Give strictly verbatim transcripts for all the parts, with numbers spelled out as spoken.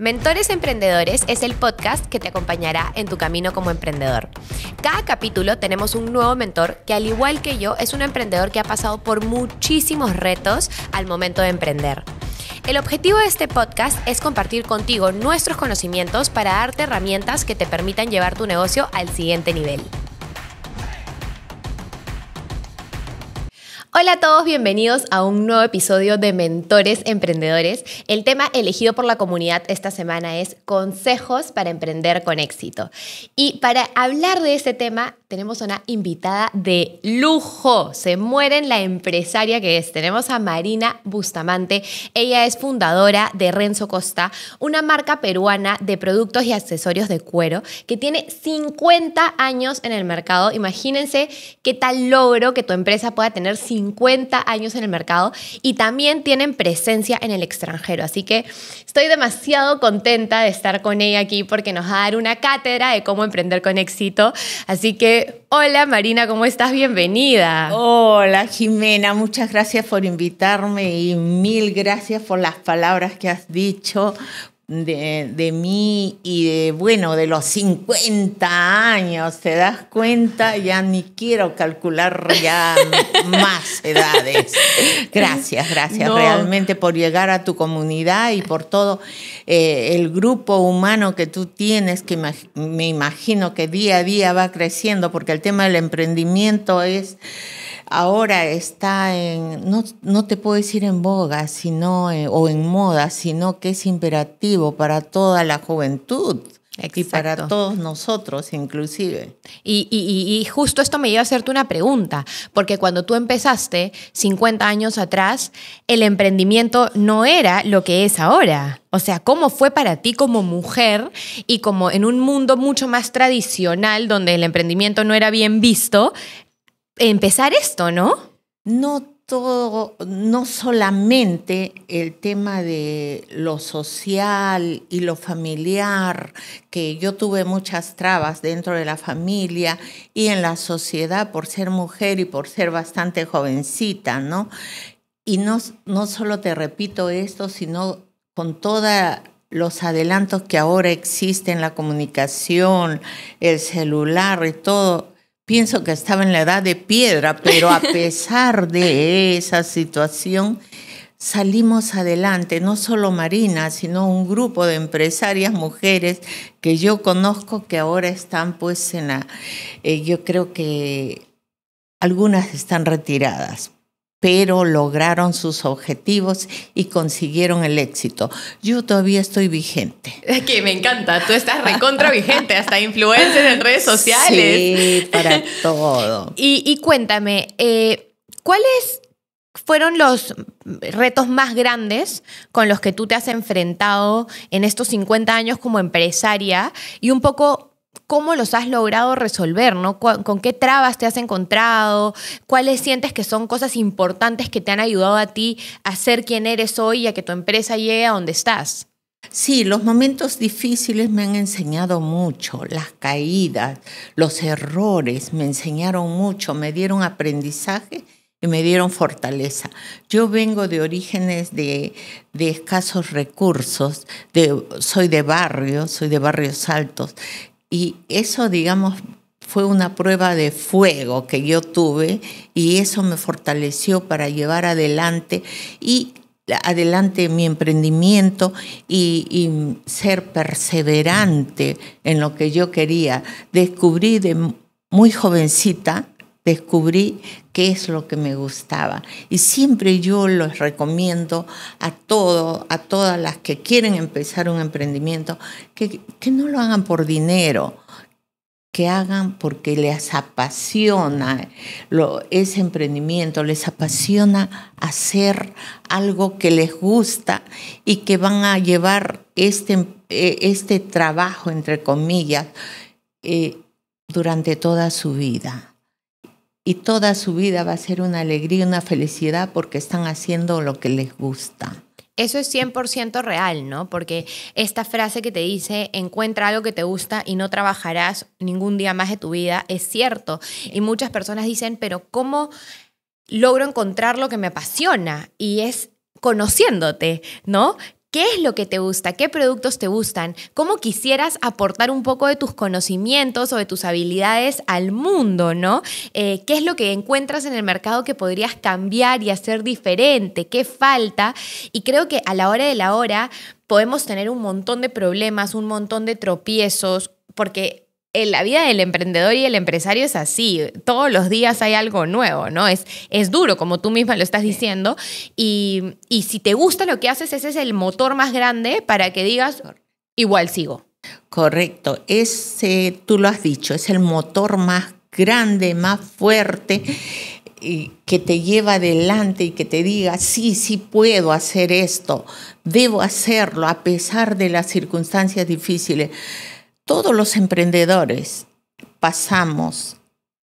Mentores Emprendedores es el podcast que te acompañará en tu camino como emprendedor. Cada capítulo tenemos un nuevo mentor que, al igual que yo, es un emprendedor que ha pasado por muchísimos retos al momento de emprender. El objetivo de este podcast es compartir contigo nuestros conocimientos para darte herramientas que te permitan llevar tu negocio al siguiente nivel. Hola a todos, bienvenidos a un nuevo episodio de Mentores Emprendedores. El tema elegido por la comunidad esta semana es consejos para emprender con éxito. Y para hablar de este tema tenemos una invitada de lujo. Se mueren la empresaria que es. Tenemos a Marina Bustamante. Ella es fundadora de Renzo Costa, una marca peruana de productos y accesorios de cuero que tiene cincuenta años en el mercado. Imagínense qué tal logro que tu empresa pueda tener cincuenta años en el mercado, y también tienen presencia en el extranjero. Así que estoy demasiado contenta de estar con ella aquí porque nos va a dar una cátedra de cómo emprender con éxito. Así que, hola Marina, ¿cómo estás? Bienvenida. Hola Ximena, muchas gracias por invitarme y mil gracias por las palabras que has dicho de, de mí y de, bueno, de los cincuenta años, ¿te das cuenta? Ya ni quiero calcular ya más edades. Gracias, gracias no. realmente por llegar a tu comunidad y por todo eh, el grupo humano que tú tienes, que imag me imagino que día a día va creciendo, porque el tema del emprendimiento es... ahora está en, no, no te puedo decir en boga, sino en, o en moda, sino que es imperativo para toda la juventud. Exacto. Y para todos nosotros inclusive. Y, y, y justo esto me lleva a hacerte una pregunta, porque cuando tú empezaste cincuenta años atrás, el emprendimiento no era lo que es ahora. O sea, ¿cómo fue para ti como mujer y como en un mundo mucho más tradicional donde el emprendimiento no era bien visto, empezar esto, ¿no? No todo, no solamente el tema de lo social y lo familiar, que yo tuve muchas trabas dentro de la familia y en la sociedad por ser mujer y por ser bastante jovencita, ¿no? Y no, no solo te repito esto, sino con toda... los adelantos que ahora existen, la comunicación, el celular y todo... Pienso que estaba en la edad de piedra, pero a pesar de esa situación, salimos adelante, no solo Marina, sino un grupo de empresarias mujeres que yo conozco que ahora están pues en la... Eh, yo creo que algunas están retiradas, pero lograron sus objetivos y consiguieron el éxito. Yo todavía estoy vigente. Es que me encanta, tú estás recontra vigente, hasta influencer en redes sociales. Sí, para todo. Y, y cuéntame, eh, ¿cuáles fueron los retos más grandes con los que tú te has enfrentado en estos cincuenta años como empresaria? Y un poco... ¿cómo los has logrado resolver, ¿no? ¿Con qué trabas te has encontrado? ¿Cuáles sientes que son cosas importantes que te han ayudado a ti a ser quien eres hoy y a que tu empresa llegue a donde estás? Sí, los momentos difíciles me han enseñado mucho, las caídas, los errores me enseñaron mucho, me dieron aprendizaje y me dieron fortaleza. Yo vengo de orígenes de, de escasos recursos, de, soy de barrio, soy de barrios altos. Y eso, digamos, fue una prueba de fuego que yo tuve y eso me fortaleció para llevar adelante y adelante mi emprendimiento y, y ser perseverante en lo que yo quería. Descubrí de muy jovencita, descubrí qué es lo que me gustaba. Y siempre yo los recomiendo a todo, a todas las que quieren empezar un emprendimiento, que, que no lo hagan por dinero, que hagan porque les apasiona lo, ese emprendimiento, les apasiona hacer algo que les gusta y que van a llevar este, este trabajo, entre comillas, eh, durante toda su vida. Y toda su vida va a ser una alegría, una felicidad porque están haciendo lo que les gusta. Eso es cien por ciento real, ¿no? Porque esta frase que te dice, encuentra algo que te gusta y no trabajarás ningún día más de tu vida, es cierto. Y muchas personas dicen, pero ¿cómo logro encontrar lo que me apasiona? Y es conociéndote, ¿no? ¿Qué es lo que te gusta? ¿Qué productos te gustan? ¿Cómo quisieras aportar un poco de tus conocimientos o de tus habilidades al mundo, ¿no? Eh, ¿Qué es lo que encuentras en el mercado que podrías cambiar y hacer diferente? ¿Qué falta? Y creo que a la hora de la hora podemos tener un montón de problemas, un montón de tropiezos, porque la vida del emprendedor y el empresario es así. Todos los días hay algo nuevo, ¿no? Es, es duro, como tú misma lo estás diciendo. Y, y si te gusta lo que haces, ese es el motor más grande para que digas, igual sigo. Correcto. Ese, tú lo has dicho, es el motor más grande, más fuerte, y que te lleva adelante y que te diga, sí, sí puedo hacer esto, debo hacerlo a pesar de las circunstancias difíciles. Todos los emprendedores pasamos,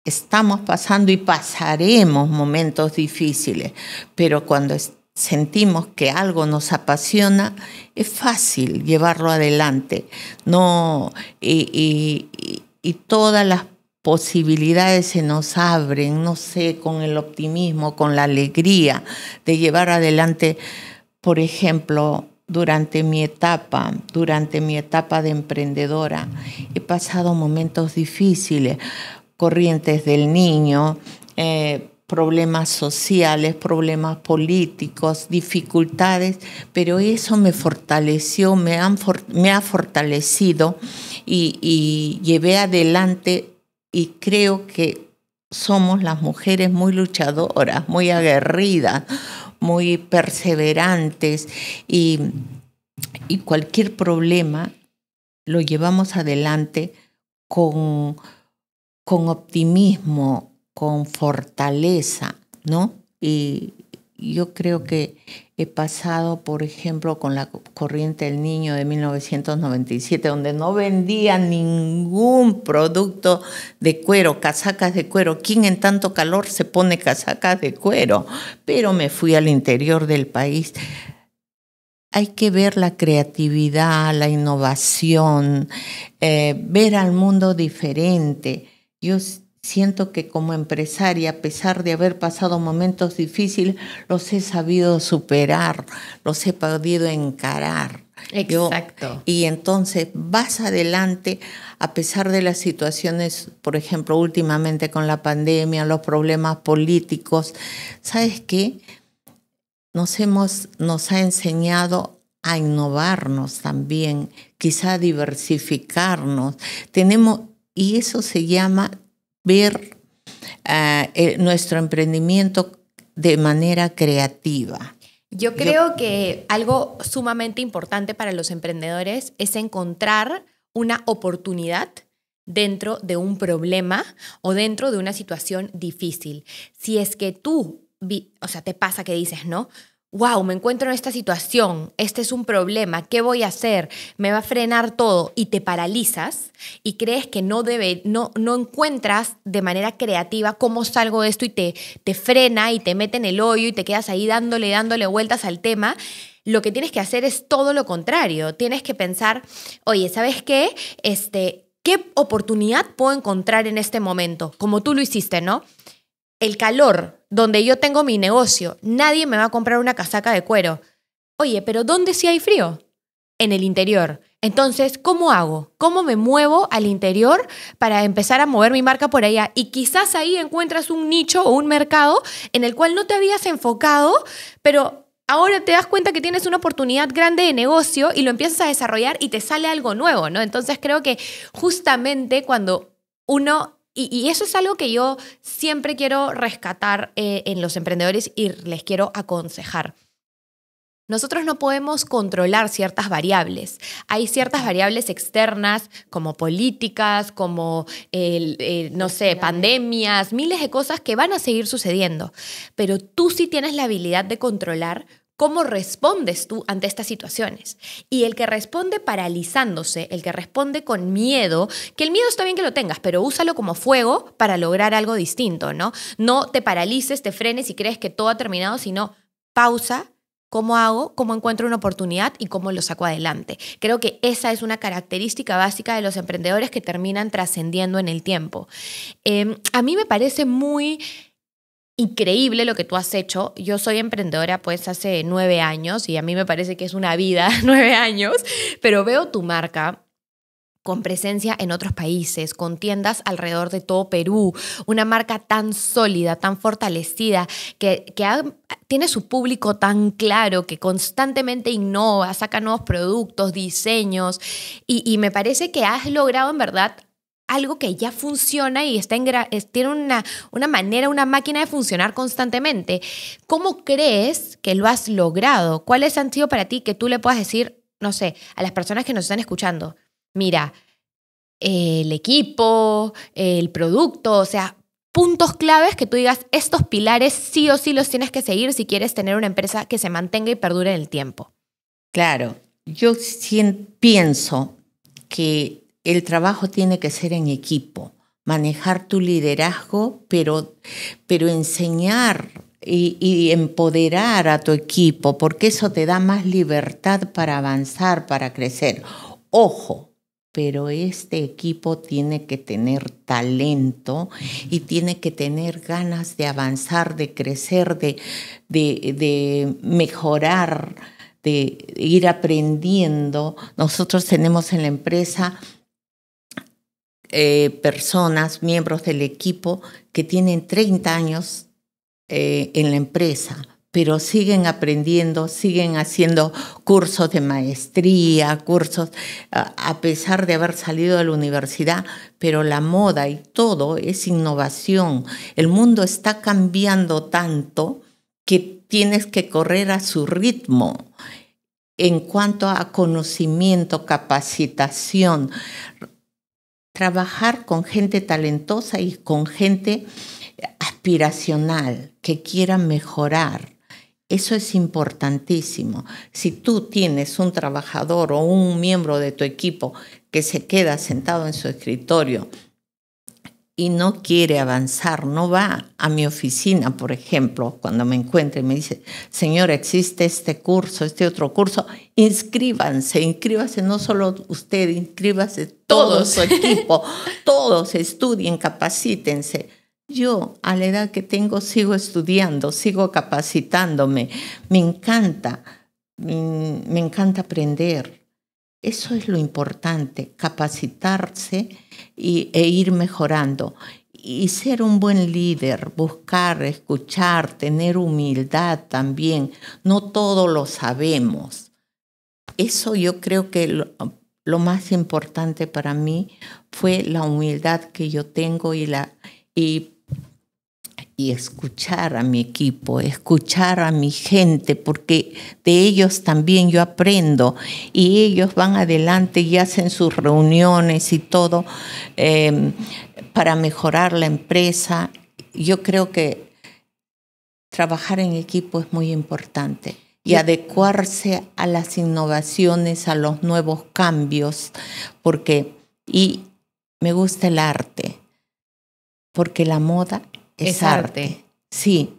estamos pasando y pasaremos momentos difíciles, pero cuando sentimos que algo nos apasiona, es fácil llevarlo adelante. No, y, y, y, y todas las posibilidades se nos abren, no sé, con el optimismo, con la alegría de llevar adelante, por ejemplo, Durante mi etapa, durante mi etapa de emprendedora, he pasado momentos difíciles, corrientes del niño, eh, problemas sociales, problemas políticos, dificultades, pero eso me fortaleció, me, han for me ha fortalecido y, y llevé adelante, y creo que somos las mujeres muy luchadoras, muy aguerridas, muy perseverantes, y, y cualquier problema lo llevamos adelante con, con optimismo, con fortaleza, ¿no? Y yo creo que he pasado, por ejemplo, con la corriente del niño de mil novecientos noventa y siete, donde no vendía ningún producto de cuero, casacas de cuero. ¿Quién en tanto calor se pone casacas de cuero? Pero me fui al interior del país. Hay que ver la creatividad, la innovación, eh, ver al mundo diferente. Yo siento que como empresaria, a pesar de haber pasado momentos difíciles, los he sabido superar, los he podido encarar. Exacto. Yo, y entonces vas adelante a pesar de las situaciones, por ejemplo, últimamente con la pandemia, los problemas políticos. ¿Sabes qué? Nos, hemos, nos ha enseñado a innovarnos también, quizá a diversificarnos. Tenemos, y eso se llama ver uh, el, nuestro emprendimiento de manera creativa. Yo creo Yo, que algo sumamente importante para los emprendedores es encontrar una oportunidad dentro de un problema o dentro de una situación difícil. Si es que tú, o sea, te pasa que dices, ¿no? Wow, me encuentro en esta situación, este es un problema, ¿qué voy a hacer? Me va a frenar todo, y te paralizas y crees que no, debe, no, no encuentras de manera creativa cómo salgo de esto, y te, te frena y te mete en el hoyo y te quedas ahí dándole, dándole vueltas al tema. Lo que tienes que hacer es todo lo contrario. Tienes que pensar, oye, ¿sabes qué? Este, ¿qué oportunidad puedo encontrar en este momento? Como tú lo hiciste, ¿no? El calor, donde yo tengo mi negocio, nadie me va a comprar una casaca de cuero. Oye, pero ¿dónde sí hay frío? En el interior. Entonces, ¿cómo hago? ¿Cómo me muevo al interior para empezar a mover mi marca por allá? Y quizás ahí encuentras un nicho o un mercado en el cual no te habías enfocado, pero ahora te das cuenta que tienes una oportunidad grande de negocio y lo empiezas a desarrollar y te sale algo nuevo, ¿no? Entonces, creo que justamente cuando uno... Y, y eso es algo que yo siempre quiero rescatar eh, en los emprendedores y les quiero aconsejar. Nosotros no podemos controlar ciertas variables. Hay ciertas variables externas, como políticas, como, eh, eh, no sé, pandemias, miles de cosas que van a seguir sucediendo. Pero tú sí tienes la habilidad de controlar cómo respondes tú ante estas situaciones. Y el que responde paralizándose, el que responde con miedo, que el miedo está bien que lo tengas, pero úsalo como fuego para lograr algo distinto, ¿no? No te paralices, te frenes y crees que todo ha terminado, sino pausa. ¿Cómo hago? ¿Cómo encuentro una oportunidad? ¿Y cómo lo saco adelante? Creo que esa es una característica básica de los emprendedores que terminan trascendiendo en el tiempo. Eh, a mí me parece muy increíble lo que tú has hecho. Yo soy emprendedora pues hace nueve años y a mí me parece que es una vida, nueve años, pero veo tu marca con presencia en otros países, con tiendas alrededor de todo Perú, una marca tan sólida, tan fortalecida, que, que ha, tiene su público tan claro, que constantemente innova, saca nuevos productos, diseños, y, y me parece que has logrado en verdad algo que ya funciona y está en gra- tiene una, una manera, una máquina de funcionar constantemente. ¿Cómo crees que lo has logrado? ¿Cuáles han sido para ti que tú le puedas decir, no sé, a las personas que nos están escuchando? Mira, el equipo, el producto, o sea, puntos claves que tú digas, estos pilares sí o sí los tienes que seguir si quieres tener una empresa que se mantenga y perdure en el tiempo. Claro, yo pienso que el trabajo tiene que ser en equipo, manejar tu liderazgo, pero, pero enseñar y, y empoderar a tu equipo, porque eso te da más libertad para avanzar, para crecer. Ojo, pero este equipo tiene que tener talento y tiene que tener ganas de avanzar, de crecer, de, de, de mejorar, de ir aprendiendo. Nosotros tenemos en la empresa Eh, personas, miembros del equipo que tienen treinta años eh, en la empresa, pero siguen aprendiendo, siguen haciendo cursos de maestría, cursos, a, a pesar de haber salido de la universidad, pero la moda y todo es innovación. El mundo está cambiando tanto que tienes que correr a su ritmo en cuanto a conocimiento, capacitación, trabajar con gente talentosa y con gente aspiracional que quiera mejorar. Eso es importantísimo. Si tú tienes un trabajador o un miembro de tu equipo que se queda sentado en su escritorio y no quiere avanzar, no va a mi oficina, por ejemplo, cuando me encuentre y me dice, señora, existe este curso, este otro curso, inscríbanse, inscríbase no solo usted, inscríbase todo su equipo, todos estudien, capacítense. Yo, a la edad que tengo, sigo estudiando, sigo capacitándome. Me encanta, me encanta aprender. Eso es lo importante, capacitarse y, e ir mejorando. Y ser un buen líder, buscar, escuchar, tener humildad también. No todo lo sabemos. Eso yo creo que lo, lo más importante para mí fue la humildad que yo tengo y, la, y, y escuchar a mi equipo, escuchar a mi gente, porque de ellos también yo aprendo y ellos van adelante y hacen sus reuniones y todo eh, para mejorar la empresa. Yo creo que trabajar en equipo es muy importante y adecuarse a las innovaciones, a los nuevos cambios, porque y me gusta el arte, porque la moda Es, es arte. arte, sí.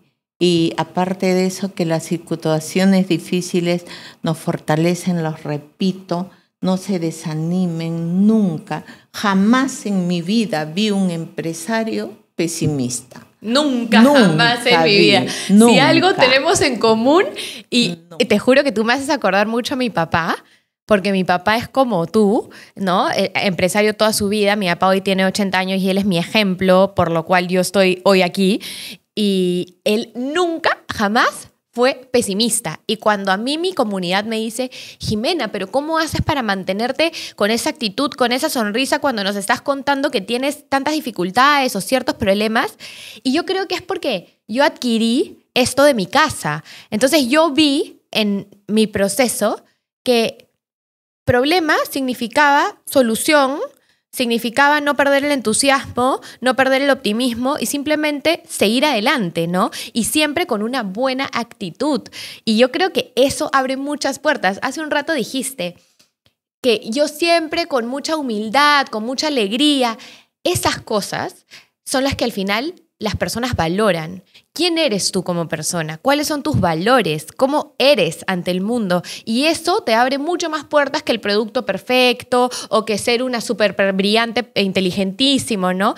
Y aparte de eso, que las situaciones difíciles nos fortalecen, los repito, no se desanimen nunca. Jamás en mi vida vi un empresario pesimista. Nunca, nunca jamás en vi, mi vida. Nunca. Si algo tenemos en común, y no. Te juro que tú me haces acordar mucho a mi papá, porque mi papá es como tú, ¿no? Empresario toda su vida. Mi papá hoy tiene ochenta años y él es mi ejemplo, por lo cual yo estoy hoy aquí. Y él nunca, jamás fue pesimista. Y cuando a mí mi comunidad me dice, Ximena, ¿pero cómo haces para mantenerte con esa actitud, con esa sonrisa cuando nos estás contando que tienes tantas dificultades o ciertos problemas? Y yo creo que es porque yo adquirí esto de mi casa. Entonces yo vi en mi proceso que problema significaba solución, significaba no perder el entusiasmo, no perder el optimismo y simplemente seguir adelante, ¿no? Y siempre con una buena actitud. Y yo creo que eso abre muchas puertas. Hace un rato dijiste que yo siempre con mucha humildad, con mucha alegría, esas cosas son las que al final las personas valoran. ¿Quién eres tú como persona? ¿Cuáles son tus valores? ¿Cómo eres ante el mundo? Y eso te abre mucho más puertas que el producto perfecto o que ser una súper brillante e inteligentísimo, ¿no?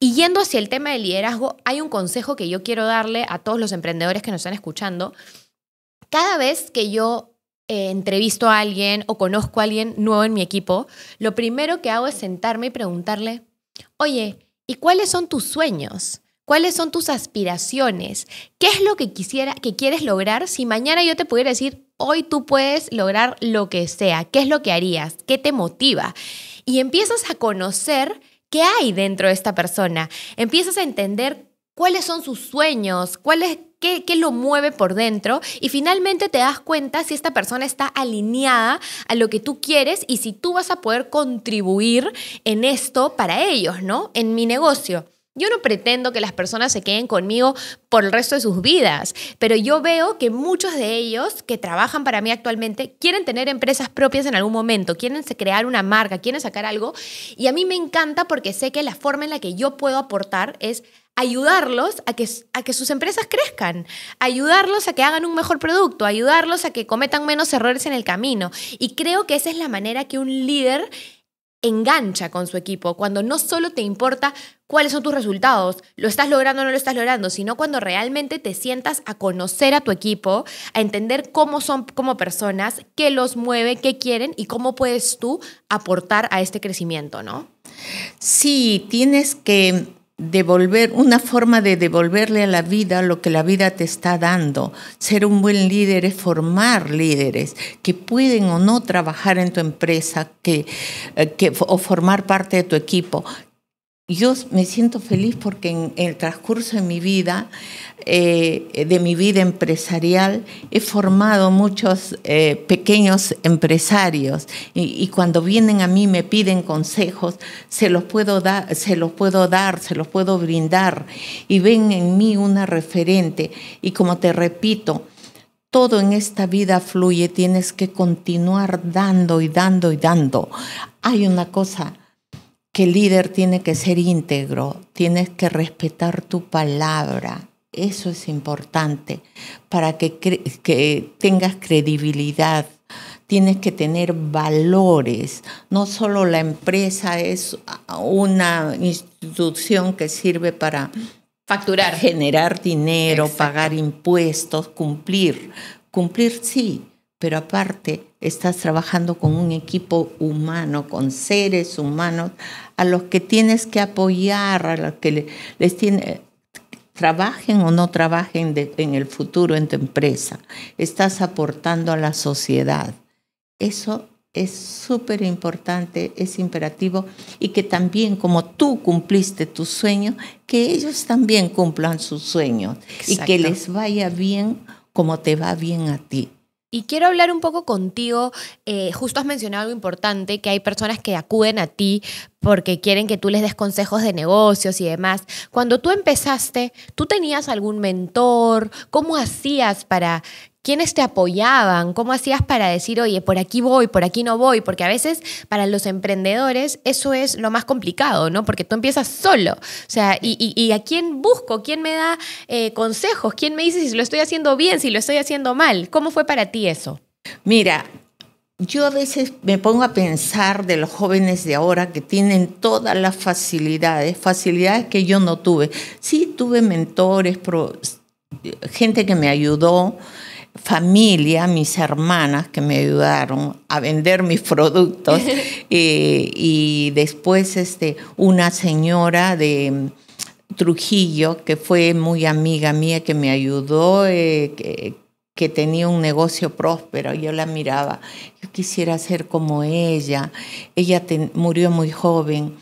Y yendo hacia el tema del liderazgo, hay un consejo que yo quiero darle a todos los emprendedores que nos están escuchando. Cada vez que yo eh, entrevisto a alguien o conozco a alguien nuevo en mi equipo, lo primero que hago es sentarme y preguntarle, oye, ¿y cuáles son tus sueños? ¿Cuáles son tus aspiraciones? ¿Qué es lo que, quisiera, que quieres lograr? Si mañana yo te pudiera decir, hoy tú puedes lograr lo que sea. ¿Qué es lo que harías? ¿Qué te motiva? Y empiezas a conocer qué hay dentro de esta persona. Empiezas a entender cuáles son sus sueños, cuál es, qué, qué lo mueve por dentro. Y finalmente te das cuenta si esta persona está alineada a lo que tú quieres y si tú vas a poder contribuir en esto para ellos, ¿no? En mi negocio. Yo no pretendo que las personas se queden conmigo por el resto de sus vidas, pero yo veo que muchos de ellos que trabajan para mí actualmente quieren tener empresas propias en algún momento, quieren crear una marca, quieren sacar algo, y a mí me encanta porque sé que la forma en la que yo puedo aportar es ayudarlos a que, a que sus empresas crezcan, ayudarlos a que hagan un mejor producto, ayudarlos a que cometan menos errores en el camino. Y creo que esa es la manera que un líder engancha con su equipo, cuando no solo te importa cuáles son tus resultados, lo estás logrando o no lo estás logrando, sino cuando realmente te sientas a conocer a tu equipo, a entender cómo son como personas, qué los mueve, qué quieren y cómo puedes tú aportar a este crecimiento, ¿no? Sí, tienes que devolver, una forma de devolverle a la vida lo que la vida te está dando. Ser un buen líder es formar líderes que pueden o no trabajar en tu empresa que, que, o formar parte de tu equipo. Yo me siento feliz porque en el transcurso de mi vida, eh, de mi vida empresarial, he formado muchos eh, pequeños empresarios y, y cuando vienen a mí me piden consejos, se los puedo dar, se los puedo dar, se los puedo brindar y ven en mí una referente. Y como te repito, todo en esta vida fluye, tienes que continuar dando y dando y dando. Hay una cosa, que el líder tiene que ser íntegro, tienes que respetar tu palabra, eso es importante, para que, cre que tengas credibilidad, tienes que tener valores, no solo la empresa es una institución que sirve para facturar, generar dinero, exacto, pagar impuestos, cumplir, cumplir sí, pero aparte estás trabajando con un equipo humano, con seres humanos a los que tienes que apoyar, a los que les tiene, trabajen o no trabajen de, en el futuro en tu empresa. Estás aportando a la sociedad. Eso es súper importante, es imperativo y que también como tú cumpliste tus sueños, que ellos también cumplan sus sueños. Exacto. Y que les vaya bien como te va bien a ti. Y quiero hablar un poco contigo, eh, justo has mencionado algo importante, que hay personas que acuden a ti porque quieren que tú les des consejos de negocios y demás. Cuando tú empezaste, ¿tú tenías algún mentor? ¿Cómo hacías para...? ¿Quiénes te apoyaban? ¿Cómo hacías para decir, oye, por aquí voy, por aquí no voy? Porque a veces para los emprendedores eso es lo más complicado, ¿no? Porque tú empiezas solo. O sea, ¿y, y, y a quién busco? ¿Quién me da eh, consejos? ¿Quién me dice si lo estoy haciendo bien, si lo estoy haciendo mal? ¿Cómo fue para ti eso? Mira, yo a veces me pongo a pensar de los jóvenes de ahora que tienen todas las facilidades, facilidades que yo no tuve. Sí tuve mentores, pero gente que me ayudó, familia, mis hermanas que me ayudaron a vender mis productos eh, y después este, una señora de Trujillo que fue muy amiga mía que me ayudó, eh, que, que tenía un negocio próspero. Yo la miraba, yo quisiera ser como ella. Ella te, murió muy joven,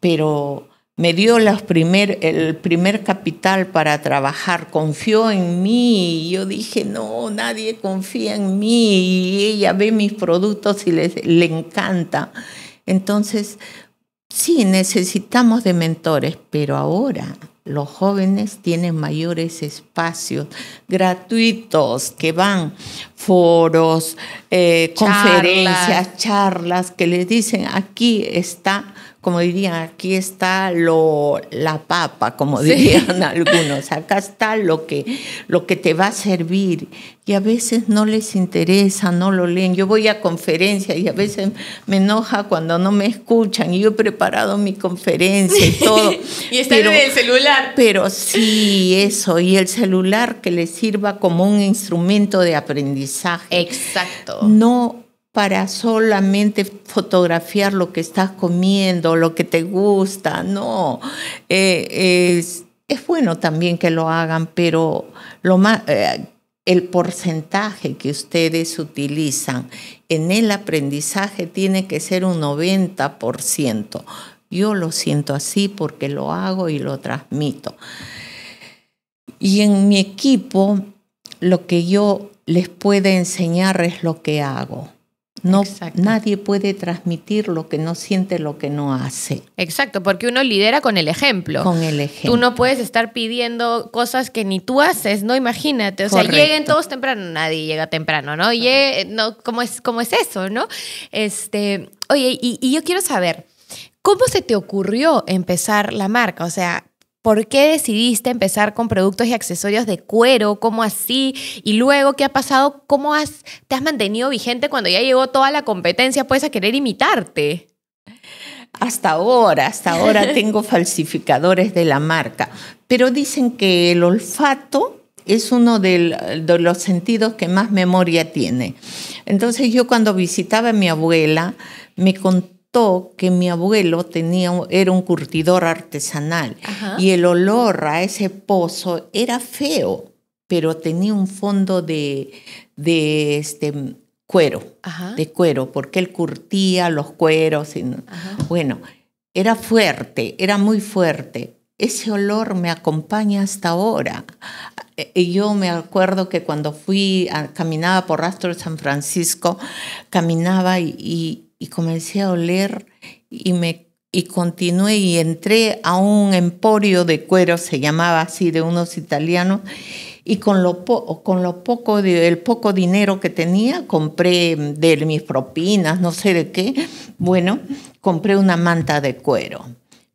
pero me dio los primer, el primer capital para trabajar, confió en mí. Yo dije, no, nadie confía en mí. Y ella ve mis productos y les, le encanta. Entonces, sí, necesitamos de mentores, pero ahora los jóvenes tienen mayores espacios gratuitos que van, foros, eh, charlas. conferencias, charlas, que les dicen, aquí está como dirían, aquí está lo, la papa, como dirían sí. algunos, acá está lo que, lo que te va a servir. Y a veces no les interesa, no lo leen. Yo voy a conferencias y a veces me enoja cuando no me escuchan. Y yo he preparado mi conferencia y todo. Y están pero, en el celular. Pero sí, eso. Y el celular que les sirva como un instrumento de aprendizaje. Exacto. No para solamente fotografiar lo que estás comiendo, lo que te gusta. No, eh, es, es bueno también que lo hagan, pero lo más... Eh, el porcentaje que ustedes utilizan en el aprendizaje tiene que ser un noventa por ciento. Yo lo siento así porque lo hago y lo transmito. Y en mi equipo, lo que yo les pueda enseñar es lo que hago. No, nadie puede transmitir lo que no siente, lo que no hace. Exacto, porque uno lidera con el ejemplo. Con el ejemplo. Tú no puedes estar pidiendo cosas que ni tú haces, no, imagínate. O Correcto. sea, lleguen todos temprano, nadie llega temprano, ¿no? Y no, ¿cómo es, cómo es eso, no? Este, oye, y, y yo quiero saber, ¿cómo se te ocurrió empezar la marca? O sea, ¿por qué decidiste empezar con productos y accesorios de cuero? ¿Cómo así? Y luego, ¿qué ha pasado? ¿Cómo has, te has mantenido vigente cuando ya llegó toda la competencia? Puedes a querer imitarte. Hasta ahora, hasta ahora tengo falsificadores de la marca. Pero dicen que el olfato es uno del, de los sentidos que más memoria tiene. Entonces yo cuando visitaba a mi abuela, me contó que mi abuelo tenía, era un curtidor artesanal. Ajá. Y el olor a ese pozo era feo, pero tenía un fondo de, de este, cuero, Ajá. de cuero, porque él curtía los cueros. Y, bueno, era fuerte, era muy fuerte. Ese olor me acompaña hasta ahora. Y yo me acuerdo que cuando fui, a, caminaba por Rastro de San Francisco, caminaba y... y Y comencé a oler y, me, y continué y entré a un emporio de cuero, se llamaba así, de unos italianos. Y con lo, po con lo poco, de, el poco dinero que tenía, compré de mis propinas, no sé de qué. Bueno, compré una manta de cuero.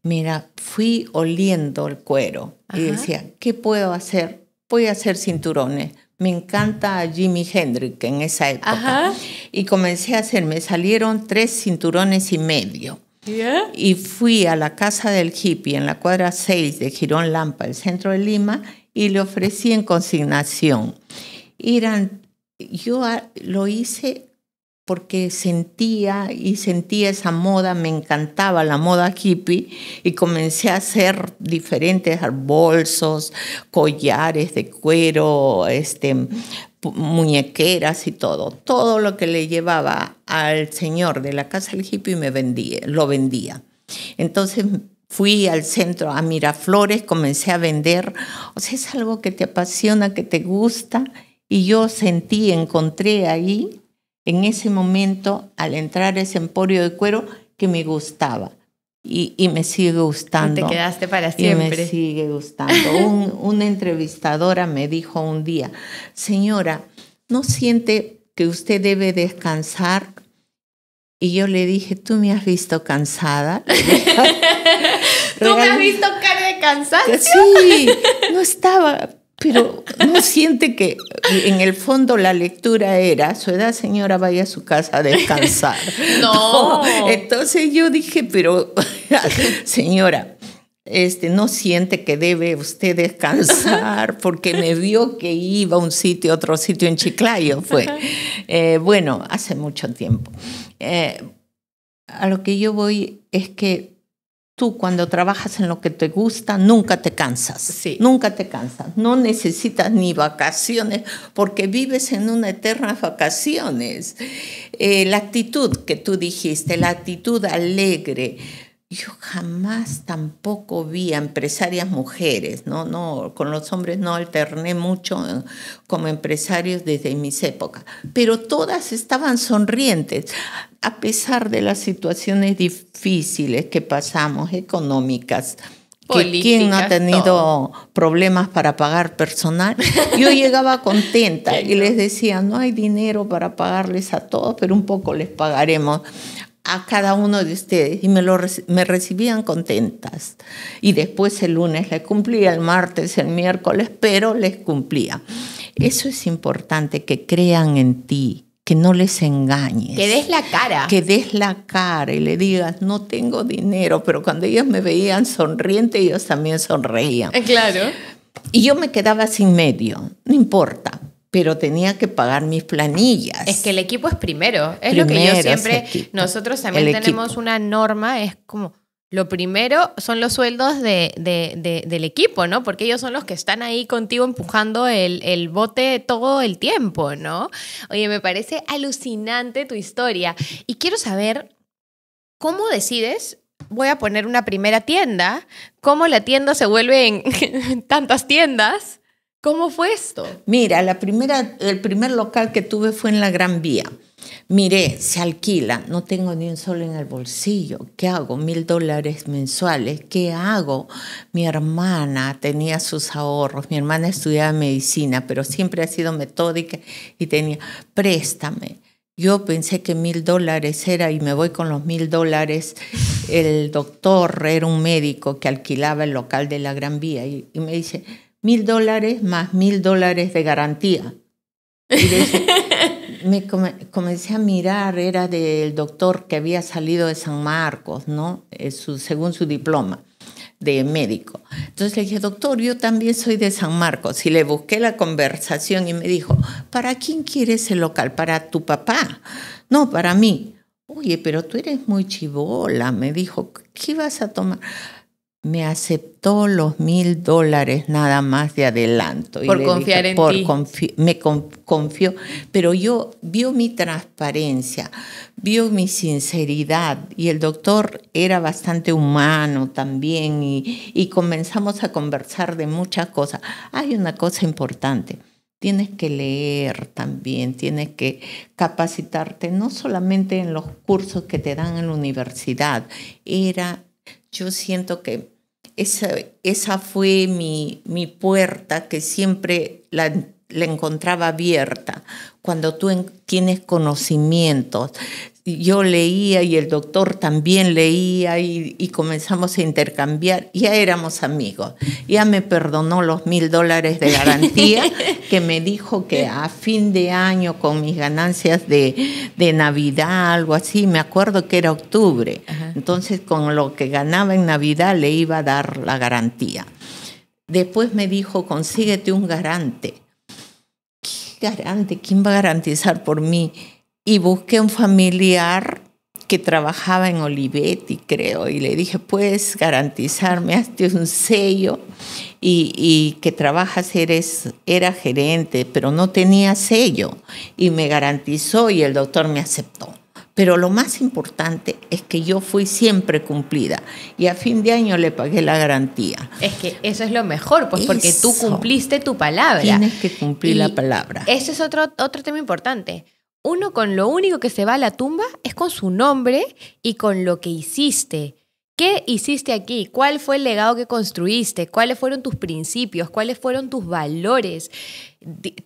Mira, fui oliendo el cuero. Ajá. Y decía, ¿qué puedo hacer? Voy a hacer cinturones. Me encanta Jimi Hendrix en esa época. Ajá. Y comencé a hacer, me salieron tres cinturones y medio. ¿Sí? Y fui a la Casa del Hippie en la cuadra seis de Girón Lampa, el centro de Lima, y le ofrecí en consignación. Eran, yo lo hice porque sentía y sentía esa moda, me encantaba la moda hippie y comencé a hacer diferentes bolsos, collares de cuero, este, muñequeras y todo. Todo lo que le llevaba al señor de la Casa del Hippie me vendía, lo vendía. Entonces fui al centro, a Miraflores, comencé a vender. O sea, es algo que te apasiona, que te gusta y yo sentí, encontré ahí en ese momento, al entrar ese emporio de cuero que me gustaba y, y me sigue gustando. Y te quedaste para siempre. Y me sigue gustando. Un, una entrevistadora me dijo un día, señora, ¿no siente que usted debe descansar? Y yo le dije, ¿tú me has visto cansada? ¿Tú me has visto cara de cansancio? Sí, no estaba... Pero no siente que en el fondo la lectura era, su edad señora, vaya a su casa a descansar. No. no. Entonces yo dije, pero señora, este, no siente que debe usted descansar porque me vio que iba a un sitio, a otro sitio en Chiclayo fue. Eh, bueno, hace mucho tiempo. Eh, a lo que yo voy es que tú cuando trabajas en lo que te gusta, nunca te cansas, sí. nunca te cansas. No necesitas ni vacaciones porque vives en una eterna vacaciones. Eh, la actitud que tú dijiste, la actitud alegre. Yo jamás tampoco vi a empresarias mujeres, ¿no? No, con los hombres no alterné mucho como empresarios desde mis épocas, pero todas estaban sonrientes, a pesar de las situaciones difíciles que pasamos, económicas, que quién no ha tenido todo. Problemas para pagar personal. Yo llegaba contenta y les decía, no hay dinero para pagarles a todos, pero un poco les pagaremos. a cada uno de ustedes y me, lo, me recibían contentas. Y después el lunes les cumplía, el martes, el miércoles, pero les cumplía. Eso es importante, que crean en ti, que no les engañes. Que des la cara. Que des la cara y le digas, no tengo dinero, pero cuando ellos me veían sonriente, ellos también sonreían. Claro. Y yo me quedaba sin medio, no importa, pero tenía que pagar mis planillas. Es que el equipo es primero, es primero lo que yo siempre... Nosotros también el tenemos equipo. Una norma, es como... Lo primero son los sueldos de, de, de, del equipo, ¿no? Porque ellos son los que están ahí contigo empujando el, el bote todo el tiempo, ¿no? Oye, me parece alucinante tu historia. Y quiero saber, ¿cómo decides? Voy a poner una primera tienda. ¿Cómo la tienda se vuelve en tantas tiendas? ¿Cómo fue esto? Mira, la primera, el primer local que tuve fue en La Gran Vía. Miré, se alquila, no tengo ni un sol en el bolsillo. ¿Qué hago? Mil dólares mensuales. ¿Qué hago? Mi hermana tenía sus ahorros. Mi hermana estudiaba medicina, pero siempre ha sido metódica y tenía, préstame. Yo pensé que mil dólares era y me voy con los mil dólares. El doctor era un médico que alquilaba el local de La Gran Vía y, y me dice, mil dólares más mil dólares de garantía. Y le dije, me come, comencé a mirar, era del doctor que había salido de San Marcos, ¿no? Su, según su diploma de médico. Entonces le dije, doctor, yo también soy de San Marcos. Y le busqué la conversación y me dijo, ¿para quién quieres el local? ¿Para tu papá? No, para mí. Oye, pero tú eres muy chibola, me dijo, ¿qué vas a tomar? Me aceptó los mil dólares nada más de adelanto. Por y confiar dije, en por ti. Confi me confió. Pero yo, vio mi transparencia, vio mi sinceridad. Y el doctor era bastante humano también. Y, y comenzamos a conversar de muchas cosas. Hay una cosa importante. Tienes que leer también, tienes que capacitarte. No solamente en los cursos que te dan en la universidad. Era... Yo siento que esa, esa fue mi, mi puerta, que siempre la, la encontraba abierta. Cuando tú en, tienes conocimientos, yo leía y el doctor también leía y, y comenzamos a intercambiar. Ya éramos amigos. Ya me perdonó los mil dólares de garantía, que me dijo que a fin de año con mis ganancias de, de Navidad, algo así, me acuerdo que era octubre. Ajá. Entonces, con lo que ganaba en Navidad le iba a dar la garantía. Después me dijo, consíguete un garante. ¿Qué garante? ¿Quién va a garantizar por mí? Y busqué un familiar que trabajaba en Olivetti, creo, y le dije, puedes garantizarme, hazte un sello. Y, y que trabajas, eres, era gerente, pero no tenía sello. Y me garantizó y el doctor me aceptó. Pero lo más importante es que yo fui siempre cumplida y a fin de año le pagué la garantía. Es que eso es lo mejor, pues, porque eso, tú cumpliste tu palabra. Tienes que cumplir y la palabra. Ese es otro, otro tema importante. Uno con lo único que se va a la tumba es con su nombre y con lo que hiciste. ¿Qué hiciste aquí? ¿Cuál fue el legado que construiste? ¿Cuáles fueron tus principios? ¿Cuáles fueron tus valores?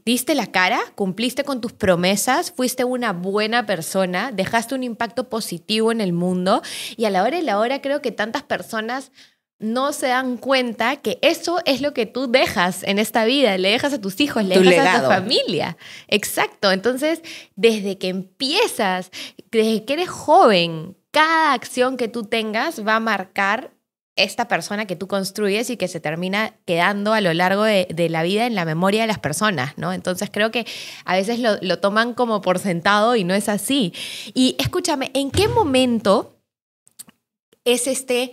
¿Diste la cara? ¿Cumpliste con tus promesas? ¿Fuiste una buena persona? ¿Dejaste un impacto positivo en el mundo? Y a la hora y la hora creo que tantas personas no se dan cuenta que eso es lo que tú dejas en esta vida, le dejas a tus hijos, le dejas a tu familia. Exacto. Entonces, desde que empiezas, desde que eres joven, cada acción que tú tengas va a marcar esta persona que tú construyes y que se termina quedando a lo largo de, de la vida en la memoria de las personas, ¿no? Entonces creo que a veces lo, lo toman como por sentado y no es así. Y escúchame, ¿en qué momento es este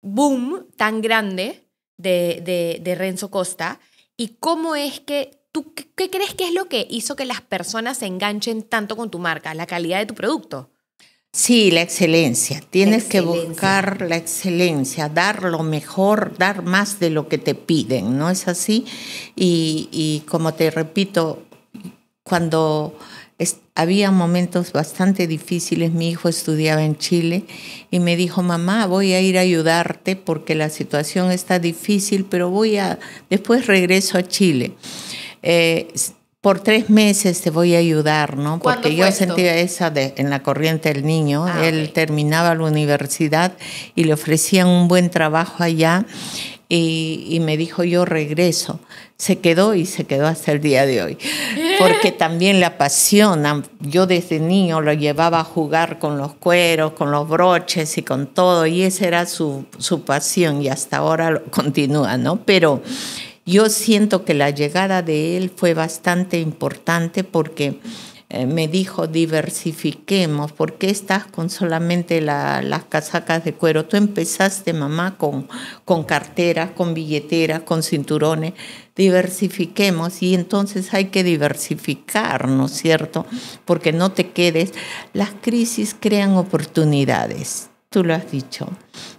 boom tan grande de, de, de Renzo Costa? ¿Y cómo es que tú, qué, qué crees que es lo que hizo que las personas se enganchen tanto con tu marca, la calidad de tu producto? Sí, la excelencia. Tienes excelencia. que buscar la excelencia, dar lo mejor, dar más de lo que te piden, ¿no es así? Y, y como te repito, cuando es, había momentos bastante difíciles, mi hijo estudiaba en Chile y me dijo, mamá, voy a ir a ayudarte porque la situación está difícil, pero voy a, después regreso a Chile. Eh, por tres meses te voy a ayudar, ¿no? Porque yo sentía esa de, en la corriente del niño. Ah, él okay. terminaba la universidad y le ofrecían un buen trabajo allá y, y me dijo, yo regreso. Se quedó y se quedó hasta el día de hoy. Porque también le apasiona. Yo desde niño lo llevaba a jugar con los cueros, con los broches y con todo. Y esa era su, su pasión y hasta ahora lo continúa, ¿no? Pero yo siento que la llegada de él fue bastante importante porque eh, me dijo, diversifiquemos, ¿por qué estás con solamente la, las casacas de cuero? Tú empezaste, mamá, con, con carteras, con billeteras, con cinturones, diversifiquemos y entonces hay que diversificar, ¿no es cierto? Porque no te quedes, las crisis crean oportunidades. Tú lo has dicho.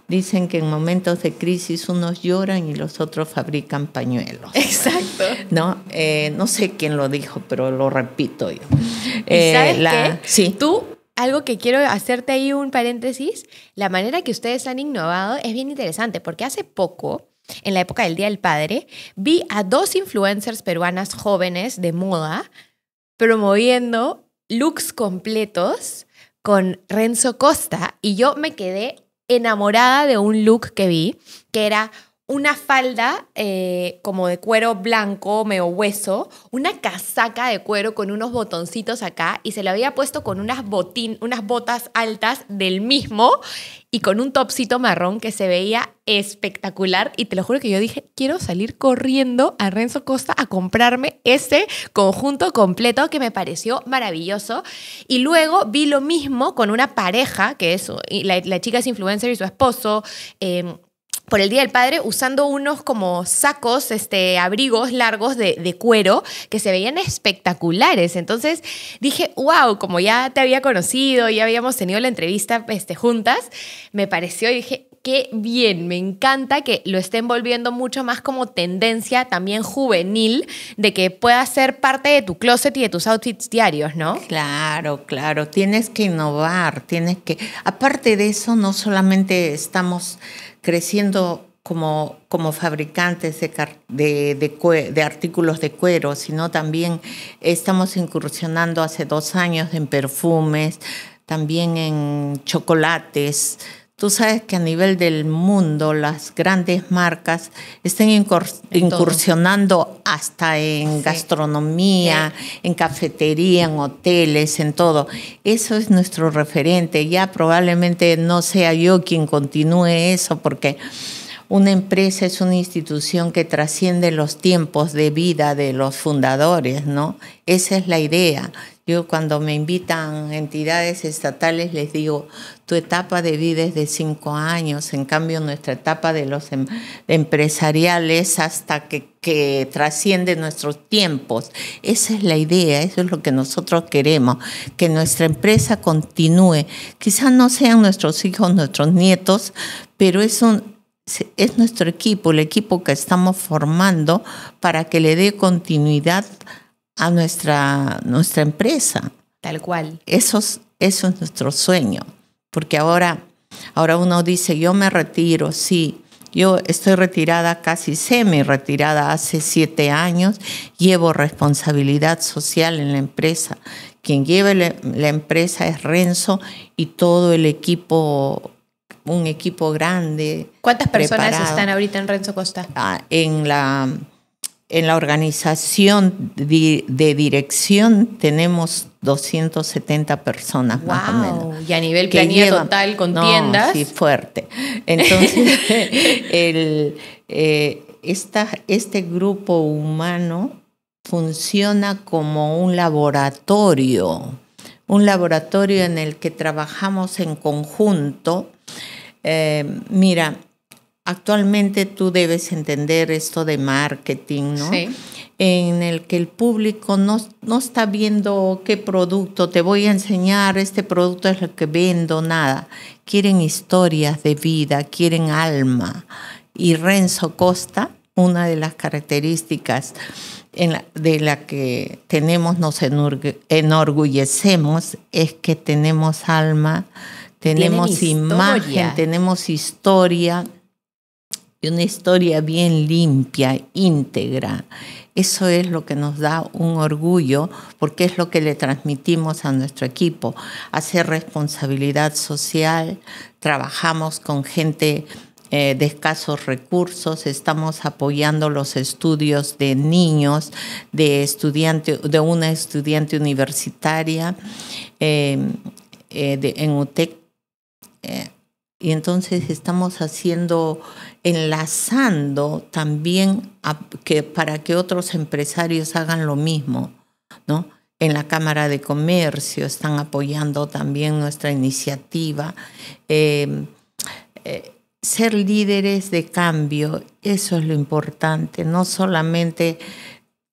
Dicen que en momentos de crisis unos lloran y los otros fabrican pañuelos. Exacto. No, eh, no sé quién lo dijo, pero lo repito yo. Eh, ¿Sabes la... qué? Sí. Tú, algo que quiero hacerte ahí un paréntesis, la manera que ustedes han innovado es bien interesante, porque hace poco, en la época del Día del Padre, vi a dos influencers peruanas jóvenes de moda promoviendo looks completos con Renzo Costa y yo me quedé enamorada de un look que vi, que era una falda eh, como de cuero blanco, medio hueso, una casaca de cuero con unos botoncitos acá y se la había puesto con unas, botín, unas botas altas del mismo y con un topcito marrón que se veía espectacular y te lo juro que yo dije, quiero salir corriendo a Renzo Costa a comprarme ese conjunto completo que me pareció maravilloso. Y luego vi lo mismo con una pareja, que es la, la chica es influencer y su esposo, eh, por el Día del Padre, usando unos como sacos, este, abrigos largos de, de cuero que se veían espectaculares. Entonces dije, wow, como ya te había conocido, ya habíamos tenido la entrevista este, juntas, me pareció y dije, qué bien, me encanta que lo estén volviendo mucho más como tendencia también juvenil, de que pueda ser parte de tu closet y de tus outfits diarios, ¿no? Claro, claro, tienes que innovar, tienes que... Aparte de eso, no solamente estamos creciendo como, como fabricantes de, de, de, de artículos de cuero, sino también estamos incursionando hace dos años en perfumes, también en chocolates. Tú sabes que a nivel del mundo las grandes marcas están incursionando hasta en sí. gastronomía, sí. en cafetería, en hoteles, en todo. Eso es nuestro referente. Ya probablemente no sea yo quien continúe eso porque una empresa es una institución que trasciende los tiempos de vida de los fundadores, ¿no? Esa es la idea. Yo cuando me invitan entidades estatales les digo, tu etapa de vida es de cinco años, en cambio nuestra etapa de los em empresariales hasta que, que trasciende nuestros tiempos. Esa es la idea, eso es lo que nosotros queremos, que nuestra empresa continúe. Quizás no sean nuestros hijos, nuestros nietos, pero es un... Es nuestro equipo, el equipo que estamos formando para que le dé continuidad a nuestra, nuestra empresa. Tal cual. Eso es, eso es nuestro sueño. Porque ahora, ahora uno dice, yo me retiro, sí. Yo estoy retirada, casi semi-retirada hace siete años. Llevo responsabilidad social en la empresa. Quien lleva la, la empresa es Renzo y todo el equipo... un equipo grande. ¿Cuántas personas preparado. están ahorita en Renzo Costa? Ah, en, la, en la organización de, de dirección tenemos doscientas setenta personas, wow, más o menos. Y a nivel planilla llevan, total con no, tiendas. Sí, fuerte. Entonces, el, eh, esta, este grupo humano funciona como un laboratorio, un laboratorio en el que trabajamos en conjunto. Eh, mira, actualmente tú debes entender esto de marketing, ¿no? Sí. En el que el público no, no está viendo qué producto, te voy a enseñar, este producto es lo que vendo, nada. Quieren historias de vida, quieren alma. Y Renzo Costa, una de las características en la, de la que tenemos, nos enorgullecemos, es que tenemos alma. Tenemos imagen, tenemos historia y una historia bien limpia, íntegra. Eso es lo que nos da un orgullo, porque es lo que le transmitimos a nuestro equipo. Hacer responsabilidad social, trabajamos con gente eh, de escasos recursos, estamos apoyando los estudios de niños, de, estudiante, de una estudiante universitaria eh, eh, de, en U T E C. Eh, Y entonces estamos haciendo, enlazando también a que, para que otros empresarios hagan lo mismo, ¿no? En la Cámara de Comercio están apoyando también nuestra iniciativa. Eh, eh, ser líderes de cambio, eso es lo importante, no solamente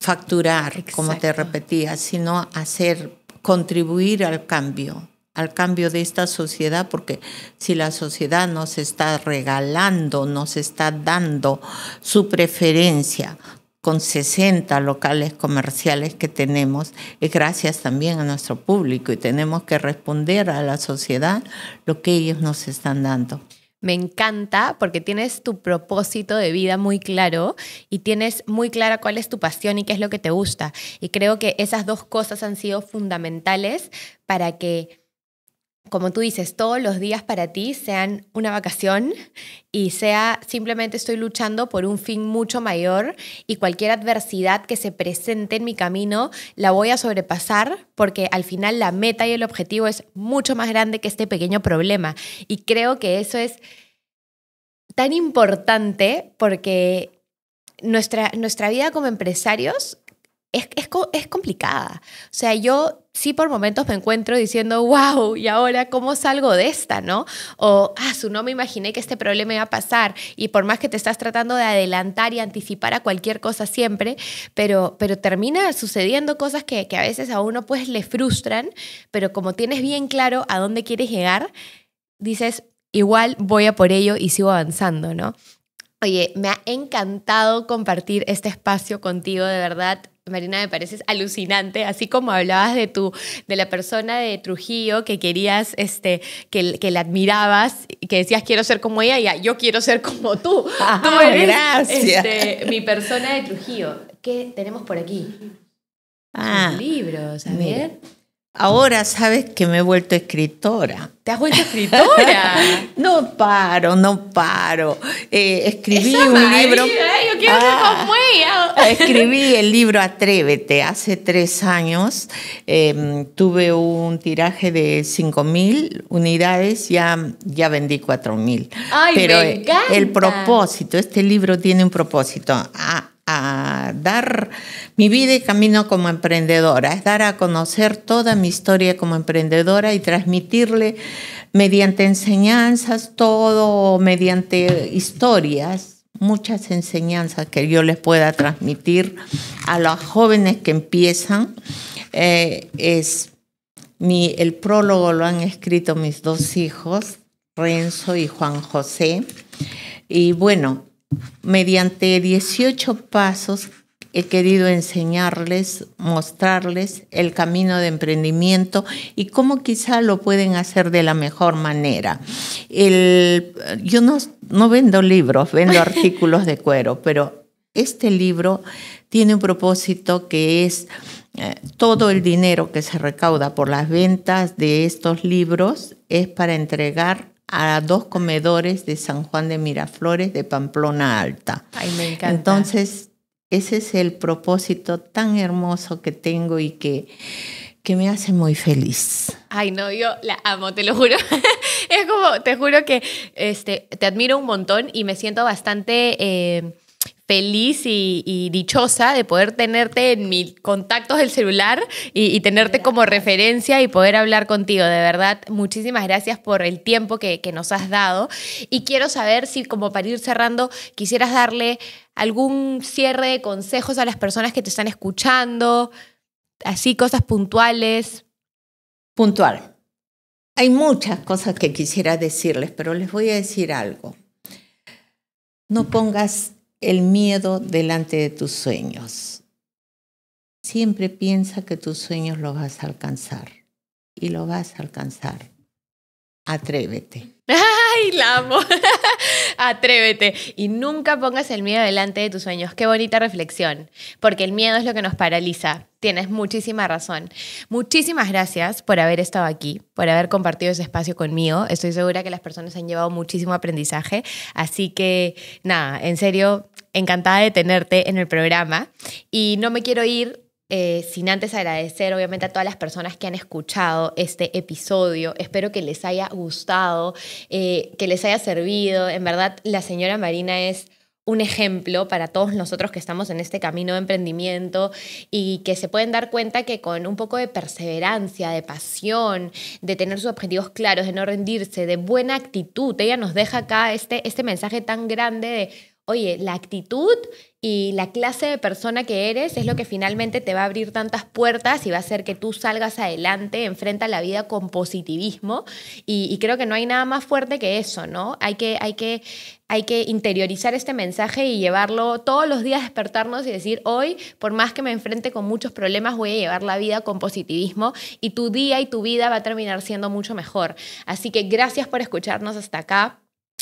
facturar, exacto, como te repetía, sino hacer, contribuir al cambio. al cambio de esta sociedad, porque si la sociedad nos está regalando, nos está dando su preferencia con sesenta locales comerciales que tenemos, es gracias también a nuestro público y tenemos que responder a la sociedad lo que ellos nos están dando. Me encanta porque tienes tu propósito de vida muy claro y tienes muy clara cuál es tu pasión y qué es lo que te gusta. Y creo que esas dos cosas han sido fundamentales para que, como tú dices, todos los días para ti sean una vacación y sea simplemente estoy luchando por un fin mucho mayor y cualquier adversidad que se presente en mi camino la voy a sobrepasar porque al final la meta y el objetivo es mucho más grande que este pequeño problema. Y creo que eso es tan importante porque nuestra, nuestra vida como empresarios es, es, es complicada. O sea, yo... sí, por momentos me encuentro diciendo, wow, ¿y ahora cómo salgo de esta, no? O, ah, no me imaginé que este problema iba a pasar. Y por más que te estás tratando de adelantar y anticipar a cualquier cosa siempre, pero, pero termina sucediendo cosas que, que a veces a uno pues le frustran, pero como tienes bien claro a dónde quieres llegar, dices, igual voy a por ello y sigo avanzando, ¿no? Oye, me ha encantado compartir este espacio contigo, de verdad. Marina, me pareces alucinante, así como hablabas de, tu, de la persona de Trujillo que querías, este, que, que la admirabas, que decías quiero ser como ella, ya, yo quiero ser como tú. Ah, tú eres, gracias. Este, mi persona de Trujillo. ¿Qué tenemos por aquí? Ah, los libros, a mira. ver. Ahora sabes que me he vuelto escritora. ¿Te has vuelto escritora? No paro, no paro. Eh, escribí Esa un María, libro. Yo quiero ah, ser como ella. Escribí el libro Atrévete. Hace tres años eh, tuve un tiraje de cinco mil unidades, ya, ya vendí cuatro mil. ¡Ay, pero me encanta! El propósito, este libro tiene un propósito. Ah, a dar mi vida y camino como emprendedora, es dar a conocer toda mi historia como emprendedora y transmitirle mediante enseñanzas, todo mediante historias, muchas enseñanzas que yo les pueda transmitir a los jóvenes que empiezan. Eh, es mi, el prólogo lo han escrito mis dos hijos, Renzo y Juan José, y bueno, mediante dieciocho pasos he querido enseñarles, mostrarles el camino de emprendimiento y cómo quizá lo pueden hacer de la mejor manera. El, yo no, no vendo libros, vendo artículos de cuero, pero este libro tiene un propósito que es eh, todo el dinero que se recauda por las ventas de estos libros es para entregar a dos comedores de San Juan de Miraflores, de Pamplona Alta. Ay, me encanta. Entonces, ese es el propósito tan hermoso que tengo y que, que me hace muy feliz. Ay, no, yo la amo, te lo juro. Es como, te juro que este, te admiro un montón y me siento bastante... Eh, feliz y, y dichosa de poder tenerte en mis contactos del celular y, y tenerte como referencia y poder hablar contigo. De verdad, muchísimas gracias por el tiempo que, que nos has dado. Y quiero saber si, como para ir cerrando, quisieras darle algún cierre de consejos a las personas que te están escuchando, así cosas puntuales. Puntual. Hay muchas cosas que quisiera decirles, pero les voy a decir algo. No pongas el miedo delante de tus sueños. Siempre piensa que tus sueños los vas a alcanzar y los vas a alcanzar. Atrévete. ¡Ay, la amo! Atrévete. Y nunca pongas el miedo delante de tus sueños. Qué bonita reflexión. Porque el miedo es lo que nos paraliza. Tienes muchísima razón. Muchísimas gracias por haber estado aquí, por haber compartido ese espacio conmigo. Estoy segura que las personas han llevado muchísimo aprendizaje. Así que, nada, en serio, encantada de tenerte en el programa. Y no me quiero ir Eh, sin antes agradecer obviamente a todas las personas que han escuchado este episodio. Espero que les haya gustado, eh, que les haya servido. En verdad, la señora Marina es un ejemplo para todos nosotros que estamos en este camino de emprendimiento y que se pueden dar cuenta que con un poco de perseverancia, de pasión, de tener sus objetivos claros, de no rendirse, de buena actitud, ella nos deja acá este, este mensaje tan grande de, oye, la actitud y la clase de persona que eres es lo que finalmente te va a abrir tantas puertas y va a hacer que tú salgas adelante, enfrenta la vida con positivismo. Y, y creo que no hay nada más fuerte que eso, ¿no? Hay que, hay que, hay que interiorizar este mensaje y llevarlo todos los días, despertarnos y decir, hoy, por más que me enfrente con muchos problemas, voy a llevar la vida con positivismo y tu día y tu vida va a terminar siendo mucho mejor. Así que gracias por escucharnos hasta acá.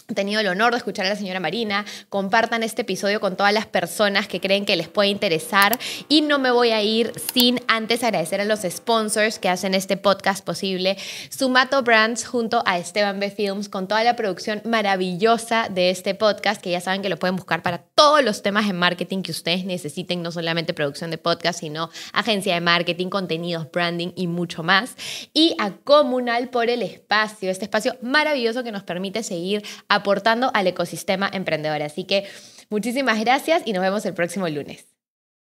He tenido el honor de escuchar a la señora Marina. Compartan este episodio con todas las personas que creen que les puede interesar. Y no me voy a ir sin antes agradecer a los sponsors que hacen este podcast posible. Sumato Brands junto a Esteban B Films con toda la producción maravillosa de este podcast, que ya saben que lo pueden buscar para todos los temas de marketing que ustedes necesiten, no solamente producción de podcast, sino agencia de marketing, contenidos, branding y mucho más. Y a Comunal por el espacio, este espacio maravilloso que nos permite seguir aportando al ecosistema emprendedor. Así que muchísimas gracias y nos vemos el próximo lunes.